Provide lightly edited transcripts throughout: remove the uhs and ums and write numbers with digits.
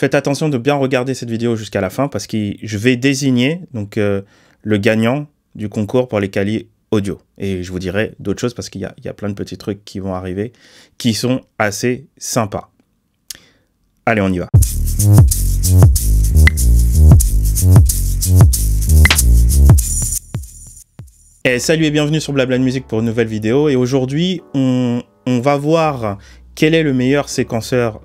Faites attention de bien regarder cette vidéo jusqu'à la fin parce que je vais désigner donc, le gagnant du concours pour les Kali Audio. Et je vous dirai d'autres choses parce qu'il y a plein de petits trucs qui vont arriver qui sont assez sympas. Allez, on y va. Et salut et bienvenue sur Blabla Music pour une nouvelle vidéo. Et aujourd'hui, on va voir quel est le meilleur séquenceur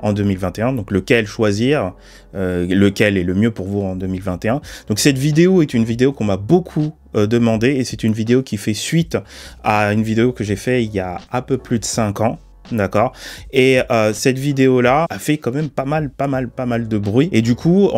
en 2021, donc lequel choisir, lequel est le mieux pour vous en 2021. Donc cette vidéo est une vidéo qu'on m'a beaucoup demandée et c'est une vidéo qui fait suite à une vidéo que j'ai faite il y a un peu plus de 5 ans. D'accord. Et cette vidéo-là a fait quand même pas mal de bruit. Et du coup,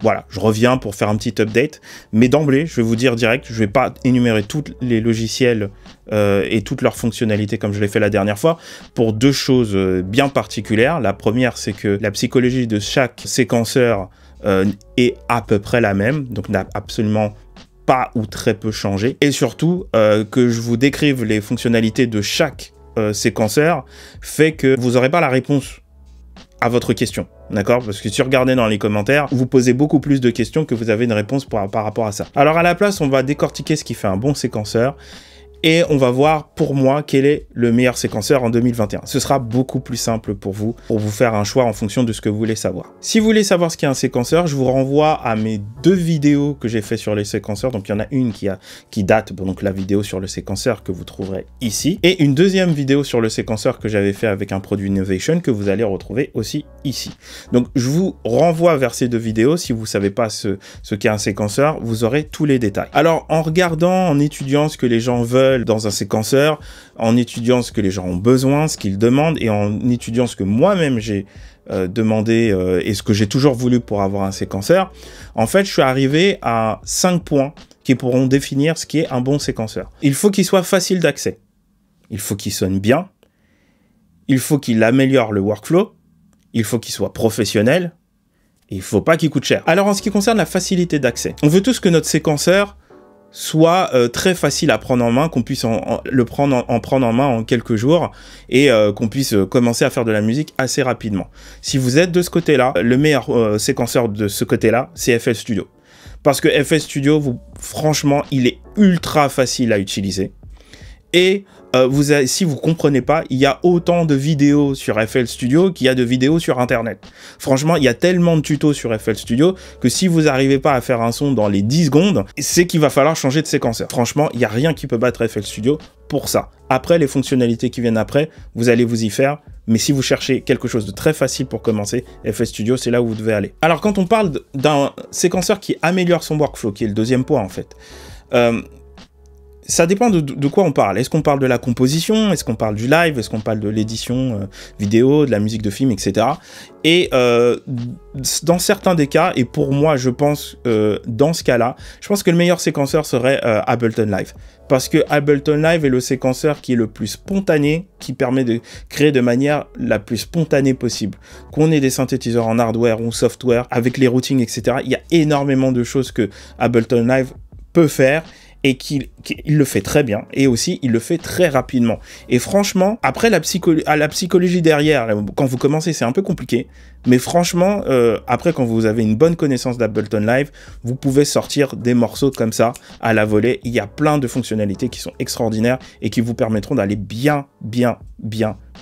voilà, je reviens pour faire un petit update. Mais d'emblée, je vais vous dire direct, je ne vais pas énumérer tous les logiciels et toutes leurs fonctionnalités comme je l'ai fait la dernière fois, pour deux choses bien particulières. La première, c'est que la psychologie de chaque séquenceur est à peu près la même, donc n'a absolument pas ou très peu changé. Et surtout, que je vous décrive les fonctionnalités de chaque séquenceur fait que vous n'aurez pas la réponse à votre question, d'accord? Parce que si vous regardez dans les commentaires, vous posez beaucoup plus de questions que vous avez une réponse par rapport à ça. Alors à la place, on va décortiquer ce qui fait un bon séquenceur et on va voir pour moi quel est le meilleur séquenceur en 2021. Ce sera beaucoup plus simple pour vous faire un choix en fonction de ce que vous voulez savoir. Si vous voulez savoir ce qu'est un séquenceur, je vous renvoie à mes deux vidéos que j'ai fait sur les séquenceurs. Donc il y en a une qui date, donc la vidéo sur le séquenceur que vous trouverez ici, et une deuxième vidéo sur le séquenceur que j'avais fait avec un produit Innovation que vous allez retrouver aussi ici. Donc je vous renvoie vers ces deux vidéos. Si vous ne savez pas ce qu'est un séquenceur, vous aurez tous les détails. Alors en regardant, en étudiant ce que les gens veulent dans un séquenceur, en étudiant ce que les gens ont besoin, ce qu'ils demandent, et en étudiant ce que moi-même j'ai demandé et ce que j'ai toujours voulu pour avoir un séquenceur, en fait, je suis arrivé à 5 points qui pourront définir ce qui est un bon séquenceur. Il faut qu'il soit facile d'accès, il faut qu'il sonne bien, il faut qu'il améliore le workflow, il faut qu'il soit professionnel, et il faut pas qu'il coûte cher. Alors, en ce qui concerne la facilité d'accès, on veut tous que notre séquenceur soit très facile à prendre en main, qu'on puisse prendre en main en quelques jours et qu'on puisse commencer à faire de la musique assez rapidement. Si vous êtes de ce côté-là, le meilleur séquenceur de ce côté-là, c'est FL Studio. Parce que FL Studio, franchement, il est ultra facile à utiliser. Et si vous ne comprenez pas, il y a autant de vidéos sur FL Studio qu'il y a de vidéos sur Internet. Franchement, il y a tellement de tutos sur FL Studio que si vous n'arrivez pas à faire un son dans les 10 secondes, c'est qu'il va falloir changer de séquenceur. Franchement, il n'y a rien qui peut battre FL Studio pour ça. Après, les fonctionnalités qui viennent après, vous allez vous y faire. Mais si vous cherchez quelque chose de très facile pour commencer, FL Studio, c'est là où vous devez aller. Alors, quand on parle d'un séquenceur qui améliore son workflow, qui est le deuxième point en fait, ça dépend de quoi on parle. Est-ce qu'on parle de la composition? Est-ce qu'on parle du live? Est-ce qu'on parle de l'édition vidéo, de la musique de film, etc. Et dans certains des cas, et pour moi, je pense, dans ce cas-là, je pense que le meilleur séquenceur serait Ableton Live. Parce que Ableton Live est le séquenceur qui est le plus spontané, qui permet de créer de manière la plus spontanée possible. Qu'on ait des synthétiseurs en hardware ou software, avec les routings, etc. Il y a énormément de choses que Ableton Live peut faire. Et qu'il le fait très bien, et aussi il le fait très rapidement. Et franchement, après la psychologie derrière, quand vous commencez, c'est un peu compliqué, mais franchement, après, quand vous avez une bonne connaissance d'Ableton Live, vous pouvez sortir des morceaux comme ça, à la volée. Il y a plein de fonctionnalités qui sont extraordinaires et qui vous permettront d'aller bien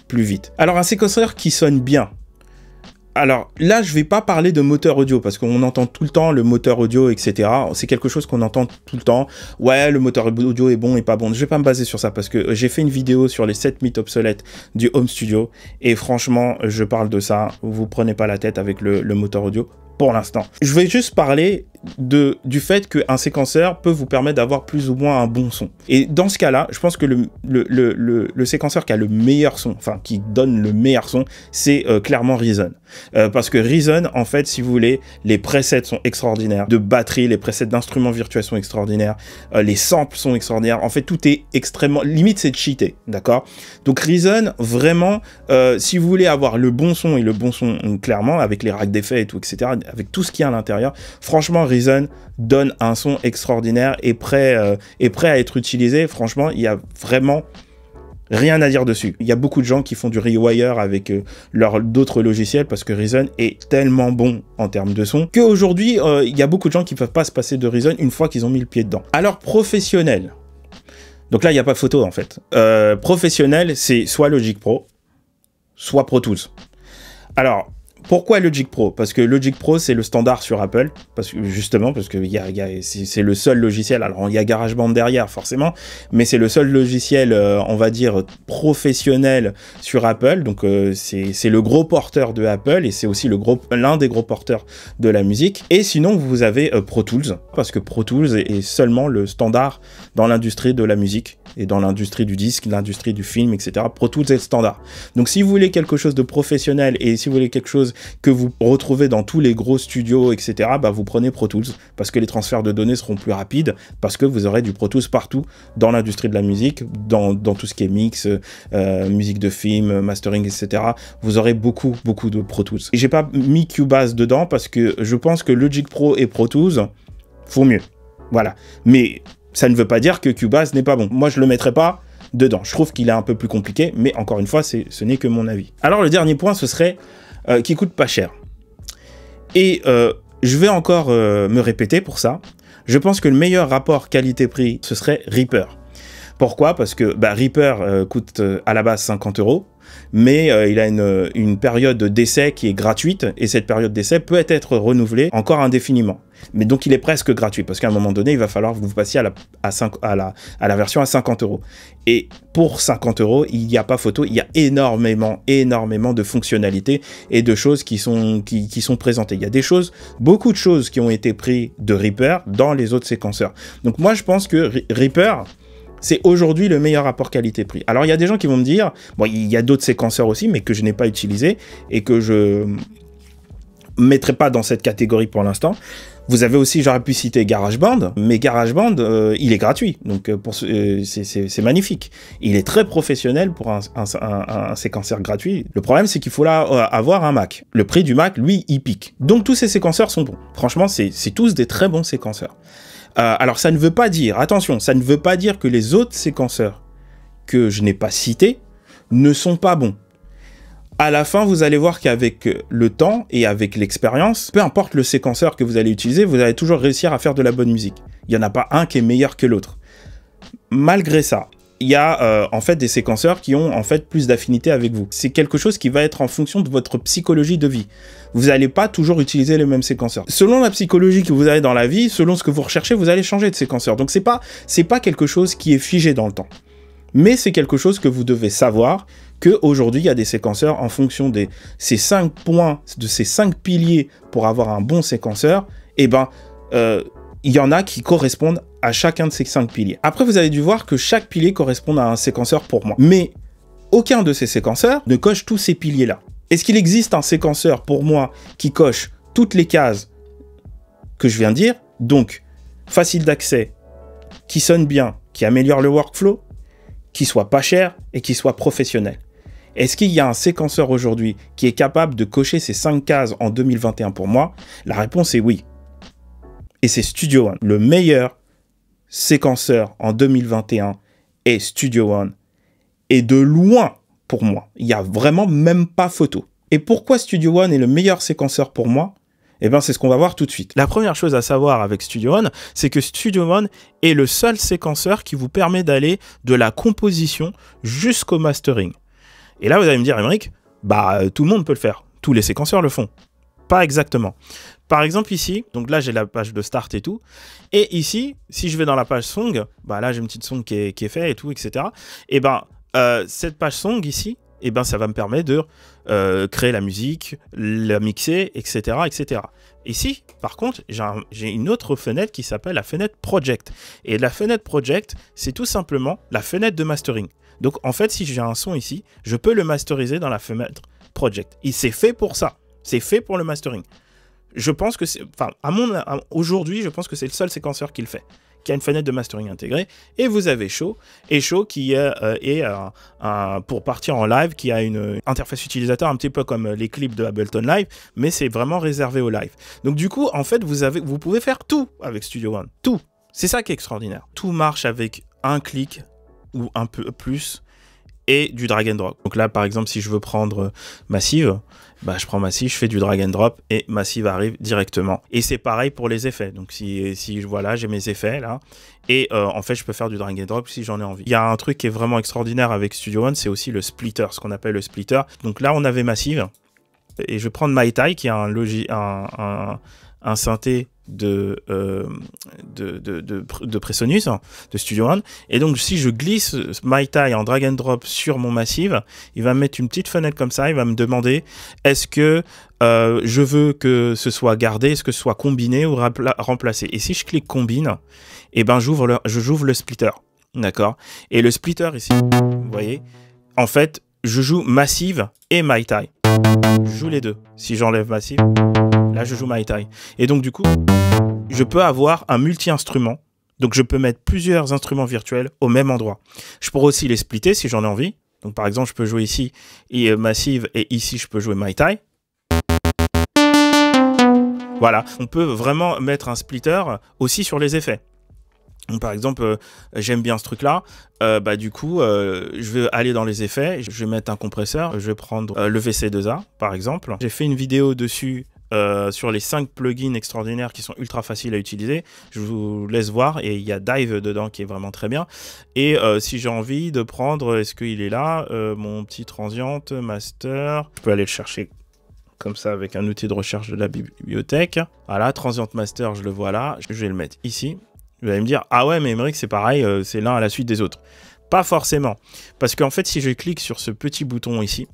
plus vite. Alors, un séquenceur qui sonne bien. Alors là, je ne vais pas parler de moteur audio parce qu'on entend tout le temps le moteur audio, etc. C'est quelque chose qu'on entend tout le temps. Ouais, le moteur audio est bon et pas bon. Je ne vais pas me baser sur ça parce que j'ai fait une vidéo sur les 7 mythes obsolètes du home studio. Et franchement, je parle de ça. Vous prenez pas la tête avec le moteur audio pour l'instant. Je vais juste parler du fait qu'un séquenceur peut vous permettre d'avoir plus ou moins un bon son. Et dans ce cas-là, je pense que le séquenceur qui a le meilleur son, enfin qui donne le meilleur son, c'est clairement Reason. Parce que Reason, en fait, si vous voulez, les presets sont extraordinaires, de batterie, les presets d'instruments virtuels sont extraordinaires, les samples sont extraordinaires, en fait tout est extrêmement, limite c'est cheaté, d'accord? Donc Reason, vraiment, si vous voulez avoir le bon son, et le bon son clairement, avec les racks d'effets et tout, etc., avec tout ce qu'il y a à l'intérieur, franchement, Reason donne un son extraordinaire et prêt à être utilisé. Franchement, il y a vraiment Rien à dire dessus. Il y a beaucoup de gens qui font du rewire avec d'autres logiciels parce que Reason est tellement bon en termes de son qu'aujourd'hui, il y a beaucoup de gens qui ne peuvent pas se passer de Reason une fois qu'ils ont mis le pied dedans. Alors professionnel, donc là, il n'y a pas photo en fait. Professionnel, c'est soit Logic Pro, soit Pro Tools. Alors, pourquoi Logic Pro? Parce que Logic Pro, c'est le standard sur Apple, parce que, justement, parce que c'est le seul logiciel. Alors, il y a GarageBand derrière, forcément, mais c'est le seul logiciel, on va dire, professionnel sur Apple. Donc, c'est le gros porteur de Apple et c'est aussi l'un des gros porteurs de la musique. Et sinon, vous avez Pro Tools, parce que Pro Tools est seulement le standard dans l'industrie de la musique et dans l'industrie du disque, l'industrie du film, etc. Pro Tools est le standard. Donc, si vous voulez quelque chose de professionnel et si vous voulez quelque chose que vous retrouvez dans tous les gros studios, etc., bah vous prenez Pro Tools parce que les transferts de données seront plus rapides, parce que vous aurez du Pro Tools partout dans l'industrie de la musique, dans tout ce qui est mix, musique de film, mastering, etc. Vous aurez beaucoup de Pro Tools. Et j'ai pas mis Cubase dedans parce que je pense que Logic Pro et Pro Tools font mieux. Voilà. Mais ça ne veut pas dire que Cubase n'est pas bon. Moi, je le mettrai pas dedans. Je trouve qu'il est un peu plus compliqué, mais encore une fois, ce n'est que mon avis. Alors, le dernier point, ce serait qui coûte pas cher. Et je vais encore me répéter pour ça. Je pense que le meilleur rapport qualité-prix, ce serait Reaper. Pourquoi? Parce que Reaper coûte à la base 50 €, mais il a une période d'essai qui est gratuite, et cette période d'essai peut être renouvelée encore indéfiniment. Mais donc il est presque gratuit, parce qu'à un moment donné, il va falloir que vous passiez à la version à 50 €. Et pour 50 €, il n'y a pas photo, il y a énormément de fonctionnalités et de choses qui sont présentées. Il y a beaucoup de choses qui ont été prises de Reaper dans les autres séquenceurs. Donc moi, je pense que Reaper, c'est aujourd'hui le meilleur rapport qualité-prix. Alors, il y a des gens qui vont me dire, bon, il y a d'autres séquenceurs aussi, mais que je n'ai pas utilisé et que je ne mettrai pas dans cette catégorie pour l'instant. Vous avez aussi, j'aurais pu citer GarageBand, mais GarageBand, il est gratuit, donc c'est magnifique. Il est très professionnel pour un séquenceur gratuit. Le problème, c'est qu'il faut là avoir un Mac. Le prix du Mac, lui, il pique. Donc, tous ces séquenceurs sont bons. Franchement, c'est tous des très bons séquenceurs. Alors, ça ne veut pas dire, attention, ça ne veut pas dire que les autres séquenceurs que je n'ai pas cités ne sont pas bons. À la fin, vous allez voir qu'avec le temps et avec l'expérience, peu importe le séquenceur que vous allez utiliser, vous allez toujours réussir à faire de la bonne musique. Il n'y en a pas un qui est meilleur que l'autre. Malgré ça, il y a en fait des séquenceurs qui ont en fait plus d'affinité avec vous. C'est quelque chose qui va être en fonction de votre psychologie de vie. Vous n'allez pas toujours utiliser les mêmes séquenceurs. Selon la psychologie que vous avez dans la vie, selon ce que vous recherchez, vous allez changer de séquenceur. Donc c'est pas quelque chose qui est figé dans le temps. Mais c'est quelque chose que vous devez savoir, qu'aujourd'hui, il y a des séquenceurs en fonction de ces 5 points, de ces 5 piliers pour avoir un bon séquenceur, et il y en a qui correspondent à chacun de ces 5 piliers. Après, vous avez dû voir que chaque pilier correspond à un séquenceur pour moi. Mais aucun de ces séquenceurs ne coche tous ces piliers-là. Est-ce qu'il existe un séquenceur pour moi qui coche toutes les cases que je viens de dire? Donc, facile d'accès, qui sonne bien, qui améliore le workflow, qui soit pas cher et qui soit professionnel. Est-ce qu'il y a un séquenceur aujourd'hui qui est capable de cocher ces 5 cases en 2021 pour moi? La réponse est oui. Et c'est Studio One. Le meilleur séquenceur en 2021 est Studio One. Et de loin pour moi. Il n'y a vraiment même pas photo. Et pourquoi Studio One est le meilleur séquenceur pour moi? Eh bien, c'est ce qu'on va voir tout de suite. La première chose à savoir avec Studio One, c'est que Studio One est le seul séquenceur qui vous permet d'aller de la composition jusqu'au mastering. Et là, vous allez me dire, Emeric, tout le monde peut le faire. Tous les séquenceurs le font. Pas exactement. Par exemple, ici, donc là, j'ai la page de start et tout. Et ici, si je vais dans la page song, là, j'ai une petite song qui est faite et tout, etc. Et cette page song ici, ça va me permettre de créer la musique, la mixer, etc., etc. Ici, par contre, j'ai une autre fenêtre qui s'appelle la fenêtre Project. Et la fenêtre Project, c'est tout simplement la fenêtre de mastering. Donc, en fait, si j'ai un son ici, je peux le masteriser dans la fenêtre Project. Et c'est fait pour ça. C'est fait pour le mastering. Je pense que c'est... Enfin, aujourd'hui, je pense que c'est le seul séquenceur qui le fait, qui a une fenêtre de mastering intégrée. Et vous avez Show, et Show qui pour partir en live, qui a une interface utilisateur un petit peu comme les clips de Ableton Live, mais c'est vraiment réservé au live. Donc du coup, en fait, vous pouvez faire tout avec Studio One, tout. C'est ça qui est extraordinaire. Tout marche avec un clic ou un peu plus, et du drag and drop. Donc là, par exemple, si je veux prendre Massive, bah, je prends Massive, je fais du drag and drop et Massive arrive directement. Et c'est pareil pour les effets. Donc si voilà, j'ai mes effets là, et en fait, je peux faire du drag and drop si j'en ai envie. Il y a un truc qui est vraiment extraordinaire avec Studio One, c'est aussi le splitter, ce qu'on appelle le splitter. Donc là, on avait Massive, et je vais prendre Mai Tai, qui est un synthé de Presonus, de Studio One. Et donc, si je glisse Mai Tai en drag and drop sur mon Massive, il va me mettre une petite fenêtre comme ça, il va me demander est-ce que je veux que ce soit gardé, est-ce que ce soit combiné ou remplacé. Et si je clique combine, et ben, j'ouvre le splitter. D'accord. Et le splitter ici, vous voyez, en fait, je joue Massive et Mai Tai. Je joue les deux. Si j'enlève Massive, là je joue Mai Tai. Et donc du coup, je peux avoir un multi-instrument. Donc je peux mettre plusieurs instruments virtuels au même endroit. Je pourrais aussi les splitter si j'en ai envie. Donc par exemple, je peux jouer ici et Massive, et ici je peux jouer Mai Tai. Voilà, on peut vraiment mettre un splitter aussi sur les effets. Donc, par exemple, j'aime bien ce truc-là, bah, du coup, je vais aller dans les effets, je vais mettre un compresseur, je vais prendre le VC2A, par exemple. J'ai fait une vidéo dessus sur les 5 plugins extraordinaires qui sont ultra faciles à utiliser. Je vous laisse voir, et il y a Dive dedans qui est vraiment très bien. Et si j'ai envie de prendre, est-ce qu'il est là, mon petit Transient Master, je peux aller le chercher comme ça avec un outil de recherche de la bibliothèque. Voilà, Transient Master, je le vois là, je vais le mettre ici. Vous allez me dire, ah ouais, mais Emeric, c'est pareil, c'est l'un à la suite des autres. Pas forcément. Parce qu'en fait, si je clique sur ce petit bouton ici,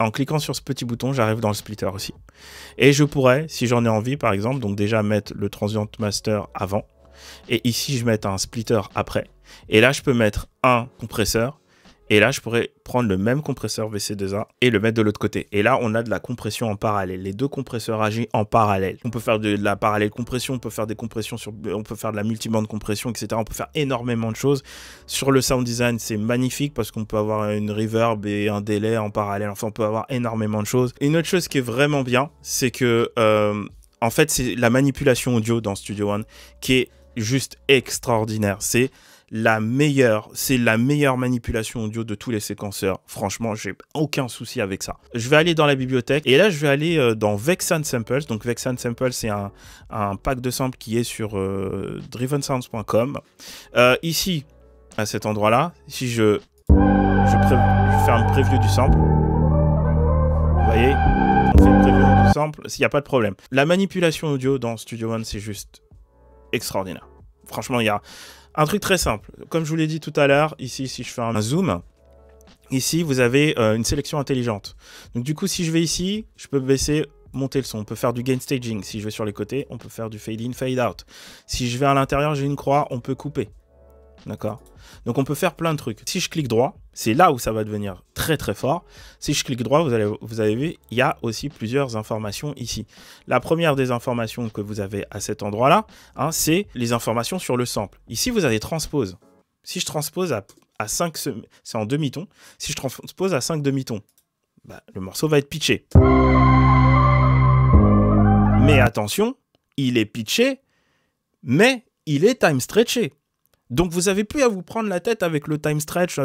en cliquant sur ce petit bouton, j'arrive dans le splitter aussi. Et je pourrais, si j'en ai envie, par exemple, donc déjà mettre le Transient Master avant. Et ici, je mets un splitter après. Et là, je peux mettre un compresseur. Et là, je pourrais prendre le même compresseur VC2A et le mettre de l'autre côté. Et là, on a de la compression en parallèle. Les deux compresseurs agissent en parallèle. On peut faire de la parallèle compression, on peut faire des compressions, on peut faire de la multibande compression, etc. On peut faire énormément de choses. Sur le sound design, c'est magnifique parce qu'on peut avoir une reverb et un délai en parallèle. Enfin, on peut avoir énormément de choses. Une autre chose qui est vraiment bien, c'est que, en fait, c'est la manipulation audio dans Studio One qui est juste extraordinaire. C'est la meilleure manipulation audio de tous les séquenceurs. Franchement, j'ai aucun souci avec ça. Je vais aller dans la bibliothèque et là, je vais aller dans Vexan Samples. Donc, Vexan Samples, c'est un pack de samples qui est sur drivensounds.com. Ici, à cet endroit-là, si je fais un preview du sample, vous voyez, on fait le preview du sample, il n'y a pas de problème. La manipulation audio dans Studio One, c'est juste extraordinaire. Franchement, il y a un truc très simple. Comme je vous l'ai dit tout à l'heure, ici, si je fais un zoom, ici, vous avez une sélection intelligente. Donc, du coup, si je vais ici, je peux baisser, monter le son. On peut faire du gain staging. Si je vais sur les côtés, on peut faire du fade in, fade out. Si je vais à l'intérieur, j'ai une croix, on peut couper. D'accord? Donc, on peut faire plein de trucs. Si je clique droit, c'est là où ça va devenir très, très fort. Si je clique droit, vous avez vu, il y a aussi plusieurs informations ici. La première des informations que vous avez à cet endroit-là, hein, c'est les informations sur le sample. Ici, vous avez transpose. Si je transpose à 5, c'est en demi-ton. Si je transpose à 5 demi-tons, bah, le morceau va être pitché. Mais attention, il est pitché, mais il est time stretché. Donc, vous n'avez plus à vous prendre la tête avec le time stretch,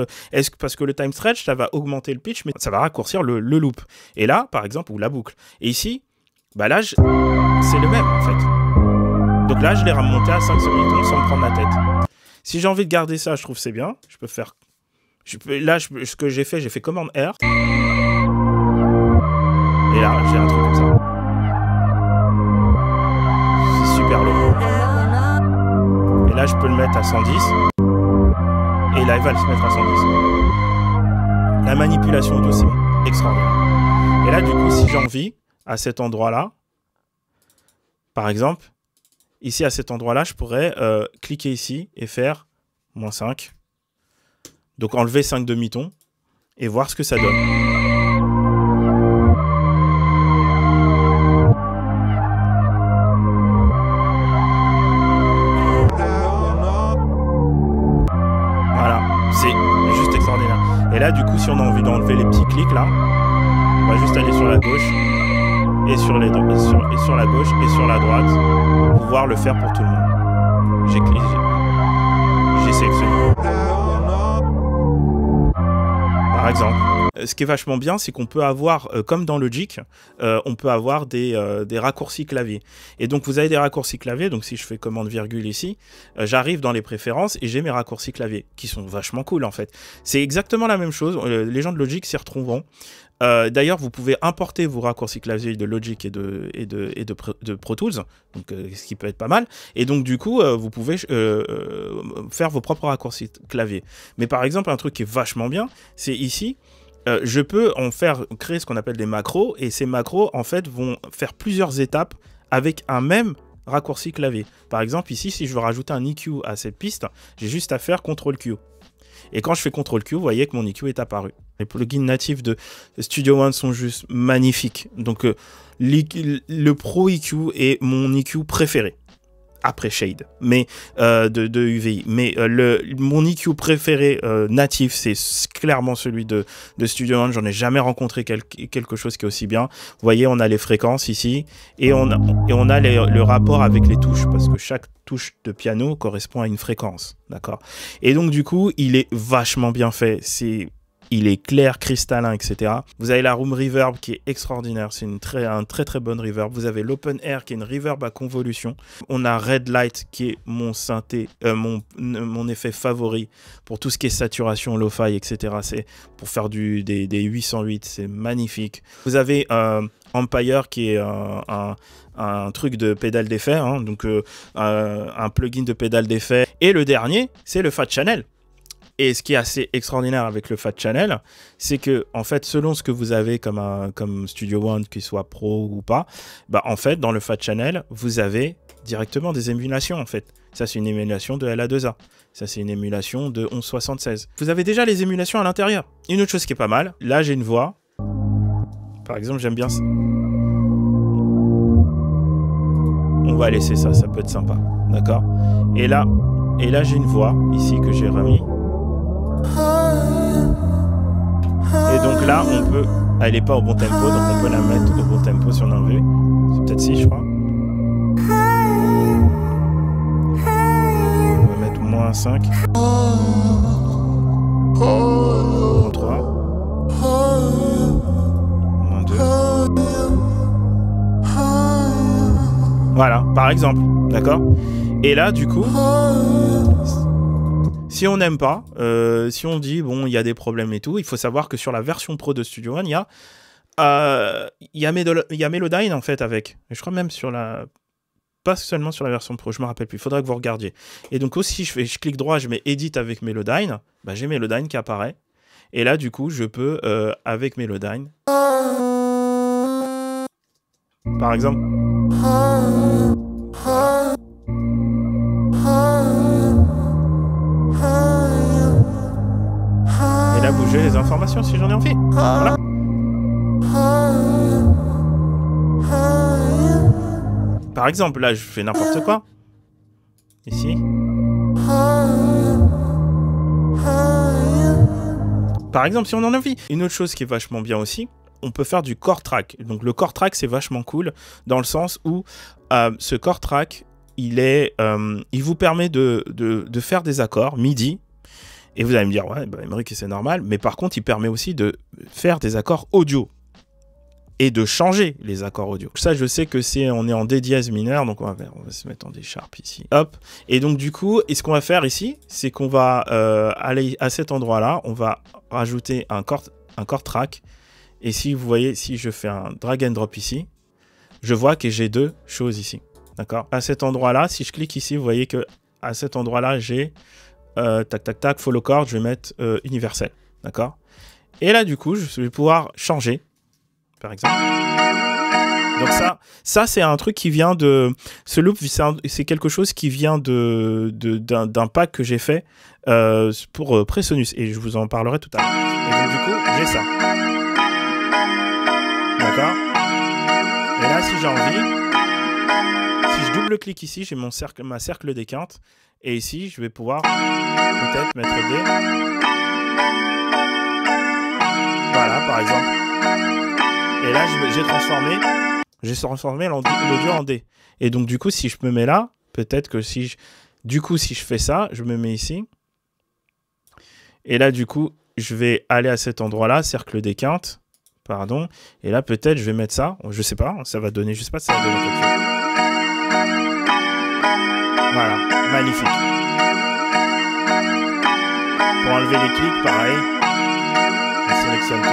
parce que le time stretch, ça va augmenter le pitch, mais ça va raccourcir le loop. Et là, par exemple, ou la boucle. Et ici, bah là, c'est le même, en fait. Donc là, je l'ai remonté à 5 secondes sans me prendre la tête. Si j'ai envie de garder ça, je trouve c'est bien. Je peux faire... ce que j'ai fait commande R. Et là, j'ai un truc comme ça. C'est super lourd. Et là, je peux le mettre à 110. Et là, il va se mettre à 110. La manipulation audio, c'est extraordinaire. Et là, du coup, si j'ai envie, à cet endroit-là, par exemple, ici, à cet endroit-là, je pourrais cliquer ici et faire moins 5. Donc, enlever 5 demi-tons et voir ce que ça donne. Et là, du coup, si on a envie d'enlever les petits clics, là, on va juste aller sur la gauche, et sur la gauche, et sur la droite, pour pouvoir le faire pour tout le monde. J'ai cliqué. J'ai sélectionné. Par par exemple. Ce qui est vachement bien, c'est qu'on peut avoir, comme dans Logic, on peut avoir des raccourcis clavier. Et donc vous avez des raccourcis clavier, donc si je fais commande virgule ici, j'arrive dans les préférences et j'ai mes raccourcis clavier, qui sont vachement cool en fait. C'est exactement la même chose, les gens de Logic s'y retrouveront. D'ailleurs, vous pouvez importer vos raccourcis clavier de Logic et de Pro Tools, donc, ce qui peut être pas mal. Et donc du coup, vous pouvez faire vos propres raccourcis clavier. Mais par exemple, un truc qui est vachement bien, c'est ici, je peux en faire créer ce qu'on appelle des macros, et ces macros en fait vont faire plusieurs étapes avec un même raccourci clavier. Par exemple ici, si je veux rajouter un EQ à cette piste, j'ai juste à faire CTRL Q. Et quand je fais CTRL Q, vous voyez que mon EQ est apparu. Les plugins natifs de Studio One sont juste magnifiques. Donc le Pro EQ est mon EQ préféré. Après Shade, mais de UVI. Mais mon EQ préféré natif, c'est clairement celui de Studio One. J'en ai jamais rencontré quelque chose qui est aussi bien. Vous voyez, on a les fréquences ici, et on a le rapport avec les touches, parce que chaque touche de piano correspond à une fréquence, d'accord? Et donc du coup, il est vachement bien fait. Il est clair, cristallin, etc. Vous avez la room reverb qui est extraordinaire. C'est une très très bonne reverb. Vous avez l'open air qui est une reverb à convolution. On a red light qui est mon synthé, mon effet favori pour tout ce qui est saturation, lo-fi, etc. C'est pour faire des 808, c'est magnifique. Vous avez Empire qui est un truc de pédale d'effet, hein, donc un plugin de pédale d'effet. Et le dernier, c'est le Fat Channel. Et ce qui est assez extraordinaire avec le Fat Channel, c'est que, en fait, selon ce que vous avez comme Studio One, qu'il soit pro ou pas, bah, en fait, dans le Fat Channel, vous avez directement des émulations, en fait. Ça, c'est une émulation de LA2A. Ça, c'est une émulation de 1176. Vous avez déjà les émulations à l'intérieur. Une autre chose qui est pas mal, là, j'ai une voix. Par exemple, j'aime bien ça. On va laisser ça, ça peut être sympa. D'accord? Et là j'ai une voix, ici, que j'ai remis. Et donc là, on peut... Elle n'est pas au bon tempo, donc on peut la mettre au bon tempo si on en veut. C'est peut-être si, je crois. On va mettre moins 5. Moins 3. Moins 2. Voilà, par exemple. D'accord? Et là, du coup... Si on n'aime pas, si on dit, bon, il y a des problèmes et tout, il faut savoir que sur la version pro de Studio One, il y a Melodyne, en fait, avec. Et je crois même sur la... Pas seulement sur la version pro, je me rappelle plus. Il faudra que vous regardiez. Et donc aussi, je clique droit, je mets Edit avec Melodyne. Bah, j'ai Melodyne qui apparaît. Et là, du coup, je peux, avec Melodyne... Par exemple... Et là, bouger les informations si j'en ai envie. Voilà. Par exemple, là, je fais n'importe quoi. Ici. Par exemple, si on en a envie. Une autre chose qui est vachement bien aussi, on peut faire du core track. Donc, le core track, c'est vachement cool dans le sens où ce core track, il vous permet de faire des accords MIDI. Et vous allez me dire, ouais, bah, Emeric, c'est normal. Mais par contre, il permet aussi de faire des accords audio et de changer les accords audio. Ça, je sais que on est en D dièse mineur, donc on va se mettre en D sharp ici. Hop. Et donc, du coup, et ce qu'on va faire ici, c'est qu'on va aller à cet endroit-là. On va rajouter un core track. Et si vous voyez, si je fais un drag and drop ici, je vois que j'ai deux choses ici. D'accord? À cet endroit-là, si je clique ici, vous voyez que à cet endroit-là, j'ai... tac, tac, tac, follow chord, je vais mettre universel, d'accord? Et là, du coup, je vais pouvoir changer, par exemple. Donc ça c'est un truc qui vient de... Ce loop, c'est quelque chose qui vient d'un pack que j'ai fait pour Presonus, et je vous en parlerai tout à l'heure. Et donc, du coup, j'ai ça. D'accord? Et là, si j'ai envie, si je double-clique ici, j'ai ma cercle des quintes. Et ici, je vais pouvoir peut-être mettre des... Voilà, par exemple. Et là, j'ai transformé l'audio en D. Et donc, du coup, si je me mets là, peut-être que si je... Du coup, si je fais ça, je me mets ici. Et là, du coup, je vais aller à cet endroit-là, cercle des quintes, pardon, et là peut-être je vais mettre ça, je sais pas, ça va donner, je sais pas, ça va donner quelque chose. Voilà, magnifique. Pour enlever les clics, pareil, on sélectionne tout.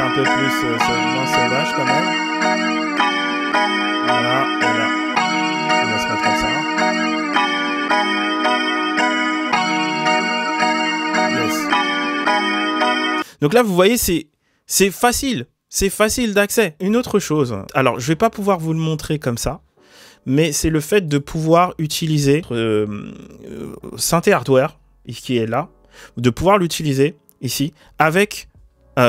Un peu plus moins sauvage quand même. Voilà, et là. On va se mettre comme ça. Yes. Donc là, vous voyez, c'est facile. C'est facile d'accès. Une autre chose. Alors, je vais pas pouvoir vous le montrer comme ça. Mais c'est le fait de pouvoir utiliser synthé hardware, qui est là. De pouvoir l'utiliser ici avec...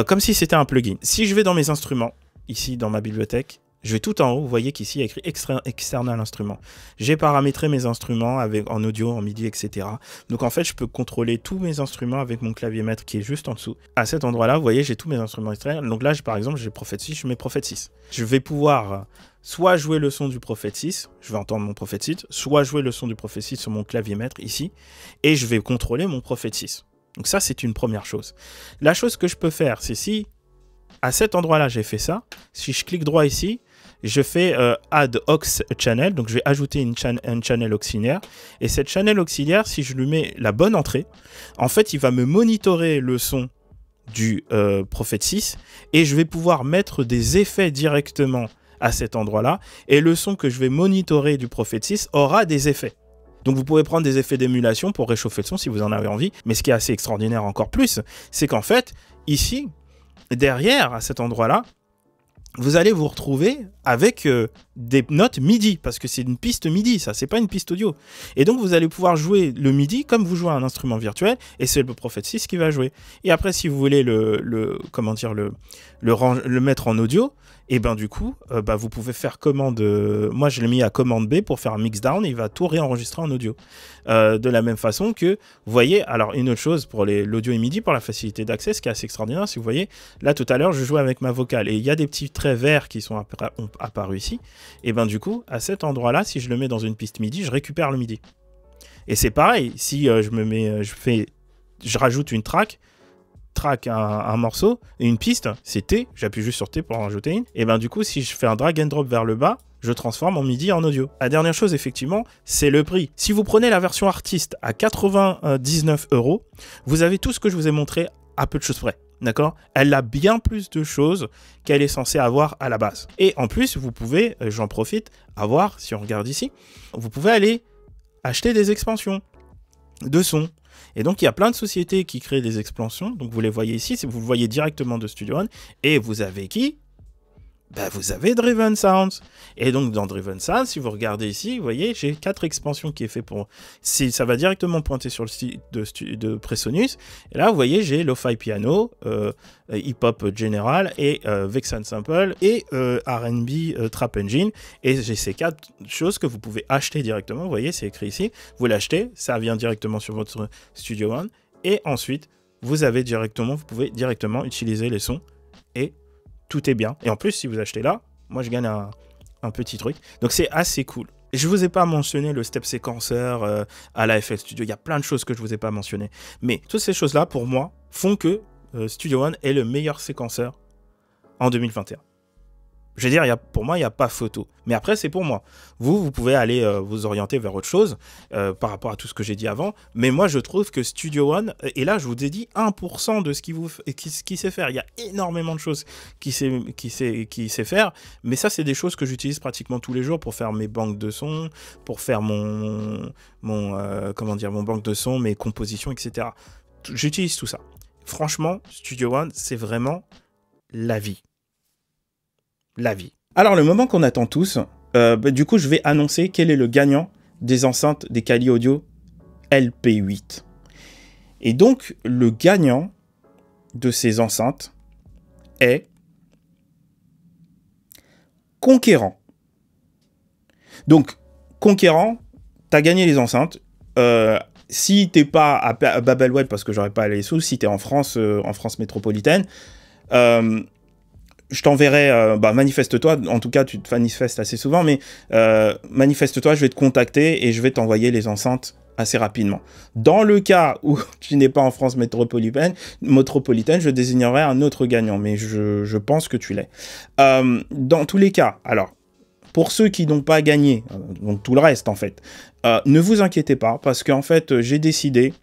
comme si c'était un plugin. Si je vais dans mes instruments, ici dans ma bibliothèque, je vais tout en haut, vous voyez qu'ici il y a écrit external instrument. J'ai paramétré mes instruments avec, en audio, en MIDI, etc. Donc en fait, je peux contrôler tous mes instruments avec mon clavier maître qui est juste en dessous. À cet endroit-là, vous voyez, j'ai tous mes instruments externes. Donc là, par exemple, j'ai Prophet 6, je mets Prophet 6. Je vais pouvoir soit jouer le son du Prophet 6, je vais entendre mon Prophet 6, soit jouer le son du Prophet 6 sur mon clavier maître ici, et je vais contrôler mon Prophet 6. Donc ça, c'est une première chose. La chose que je peux faire, c'est si à cet endroit-là, j'ai fait ça, si je clique droit ici, je fais Add Aux Channel, donc je vais ajouter une channel auxiliaire. Et cette channel auxiliaire, si je lui mets la bonne entrée, en fait, il va me monitorer le son du Prophet 6 et je vais pouvoir mettre des effets directement à cet endroit-là. Et le son que je vais monitorer du Prophet 6 aura des effets. Donc vous pouvez prendre des effets d'émulation pour réchauffer le son si vous en avez envie. Mais ce qui est assez extraordinaire encore plus, c'est qu'en fait, ici, derrière, à cet endroit-là, vous allez vous retrouver avec des notes MIDI, parce que c'est une piste MIDI, ça, c'est pas une piste audio. Et donc vous allez pouvoir jouer le MIDI comme vous jouez un instrument virtuel, et c'est le Prophet 6 qui va jouer. Et après, si vous voulez le mettre en audio, et ben du coup, vous pouvez faire commande. Moi, je l'ai mis à commande B pour faire un mixdown, et il va tout réenregistrer en audio. De la même façon que, vous voyez, alors une autre chose pour l'audio et MIDI, pour la facilité d'accès, ce qui est assez extraordinaire, si vous voyez, là tout à l'heure, je jouais avec ma vocale, et il y a des petits traits verts qui sont apparus ici. Et ben du coup, à cet endroit-là, si je le mets dans une piste MIDI, je récupère le MIDI. Et c'est pareil, si je rajoute une track un morceau et une piste, c'est T, j'appuie juste sur T pour en rajouter une. Et ben du coup, si je fais un drag and drop vers le bas, je transforme en MIDI en audio. La dernière chose, effectivement, c'est le prix. Si vous prenez la version artiste à 99 €, vous avez tout ce que je vous ai montré à peu de choses près. D'accord? Elle a bien plus de choses qu'elle est censée avoir à la base. Et en plus, vous pouvez, j'en profite, avoir, si on regarde ici, vous pouvez aller acheter des expansions de son. Et donc, il y a plein de sociétés qui créent des expansions. Donc, vous les voyez ici, vous le voyez directement de Studio One. Et vous avez qui? Vous avez Drivensounds. Et donc, dans Drivensounds, si vous regardez ici, vous voyez, j'ai 4 expansions qui est fait pour... Ça va directement pointer sur le site de Presonus. Et là, vous voyez, j'ai Lo-Fi Piano, Hip-Hop General et Vexan Samples et R&B Trap Engine. Et j'ai ces 4 choses que vous pouvez acheter directement. Vous voyez, c'est écrit ici. Vous l'achetez, ça vient directement sur votre Studio One. Et ensuite, vous pouvez directement utiliser les sons et... tout est bien. Et en plus, si vous achetez là, moi, je gagne un petit truc. Donc, c'est assez cool. Je ne vous ai pas mentionné le step séquenceur à la FL Studio. Il y a plein de choses que je ne vous ai pas mentionné. Mais toutes ces choses-là, pour moi, font que Studio One est le meilleur séquenceur en 2021. Je veux dire, pour moi, il n'y a pas photo. Mais après, c'est pour moi. Vous pouvez aller vous orienter vers autre chose par rapport à tout ce que j'ai dit avant. Mais moi, je trouve que Studio One, et là, je vous ai dit 1% de ce qu'il sait faire. Il y a énormément de choses qu'il sait faire. Mais ça, c'est des choses que j'utilise pratiquement tous les jours pour faire mes banques de sons, pour faire mon banque de sons, mes compositions, etc. J'utilise tout ça. Franchement, Studio One, c'est vraiment la vie. La vie. Alors, le moment qu'on attend tous, du coup, je vais annoncer quel est le gagnant des enceintes des Kali Audio LP8. Et donc, le gagnant de ces enceintes est Conquérant. Donc, Conquérant, t'as gagné les enceintes. Si t'es pas à Babelwell, parce que j'aurais pas les sous, si t'es en France métropolitaine, je t'enverrai, manifeste-toi, en tout cas tu te manifestes assez souvent, mais manifeste-toi, je vais te contacter et je vais t'envoyer les enceintes assez rapidement. Dans le cas où tu n'es pas en France métropolitaine, je désignerai un autre gagnant, mais je pense que tu l'es. Dans tous les cas, alors, pour ceux qui n'ont pas gagné, donc tout le reste en fait, ne vous inquiétez pas, parce qu'en fait, j'ai décidé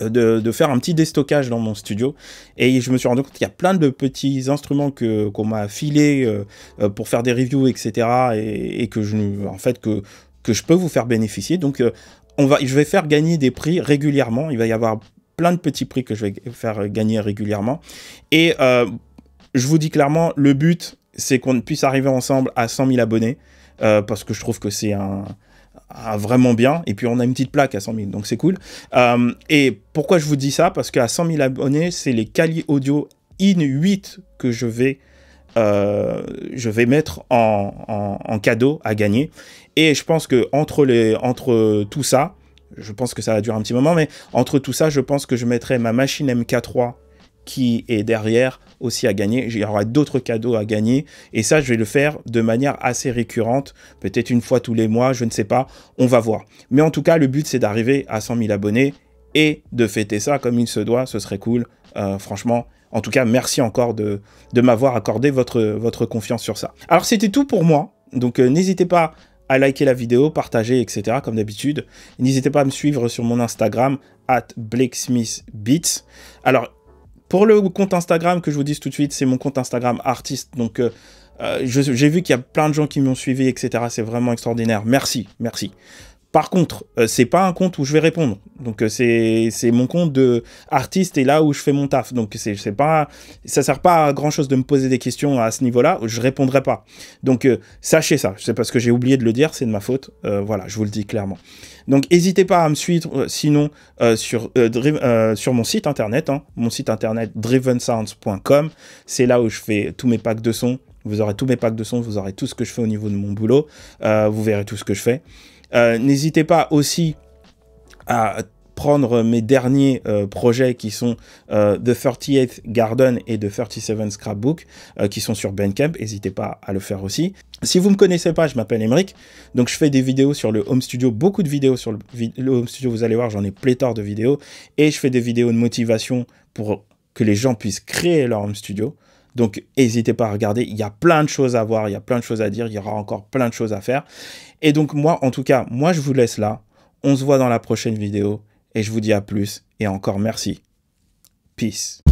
de faire un petit déstockage dans mon studio, et je me suis rendu compte qu'il y a plein de petits instruments qu'on m'a filés pour faire des reviews, etc., et que en fait, que je peux vous faire bénéficier. Donc, je vais faire gagner des prix régulièrement. Il va y avoir plein de petits prix que je vais faire gagner régulièrement. Et je vous dis clairement, le but, c'est qu'on puisse arriver ensemble à 100 000 abonnés, parce que je trouve que c'est vraiment bien. Et puis, on a une petite plaque à 100 000, donc c'est cool. Et pourquoi je vous dis ça? Parce qu'à 100 000 abonnés, c'est les Kali Audio IN-8 que je vais mettre en cadeau à gagner. Et je pense que entre tout ça, je pense que ça va durer un petit moment, mais entre tout ça, je pense que je mettrai ma machine MK3 qui est derrière aussi à gagner. Il y aura d'autres cadeaux à gagner. Et ça, je vais le faire de manière assez récurrente. Peut-être une fois tous les mois, je ne sais pas. On va voir. Mais en tout cas, le but, c'est d'arriver à 100 000 abonnés et de fêter ça comme il se doit. Ce serait cool. Franchement, en tout cas, merci encore de m'avoir accordé votre confiance sur ça. Alors, c'était tout pour moi. Donc, n'hésitez pas à liker la vidéo, partager, etc. comme d'habitude. N'hésitez pas à me suivre sur mon Instagram, @blakesmithbeats. Alors, pour le compte Instagram, que je vous dise tout de suite, c'est mon compte Instagram artiste. Donc, j'ai vu qu'il y a plein de gens qui m'ont suivi, etc. C'est vraiment extraordinaire. Merci, merci. Par contre, c'est pas un compte où je vais répondre. Donc, c'est mon compte de artiste et là où je fais mon taf. Donc, ça sert pas à grand chose de me poser des questions à ce niveau-là. Je répondrai pas. Donc, sachez ça. C'est parce que j'ai oublié de le dire. C'est de ma faute. Voilà, je vous le dis clairement. Donc, n'hésitez pas à me suivre. Sinon, sur mon site internet, mon site internet drivensounds.com. C'est là où je fais tous mes packs de sons. Vous aurez tous mes packs de sons. Vous aurez tout ce que je fais au niveau de mon boulot. Vous verrez tout ce que je fais. N'hésitez pas aussi à prendre mes derniers projets qui sont The 38th Garden et The 37th Scrapbook qui sont sur Bandcamp. N'hésitez pas à le faire aussi. Si vous ne me connaissez pas, je m'appelle Emeric. Donc, je fais des vidéos sur le home studio, beaucoup de vidéos sur le home studio. Vous allez voir, j'en ai pléthore de vidéos. Et je fais des vidéos de motivation pour que les gens puissent créer leur home studio. Donc, n'hésitez pas à regarder. Il y a plein de choses à voir, il y a plein de choses à dire, il y aura encore plein de choses à faire. Et donc, moi, en tout cas, je vous laisse là. On se voit dans la prochaine vidéo et je vous dis à plus et encore merci. Peace.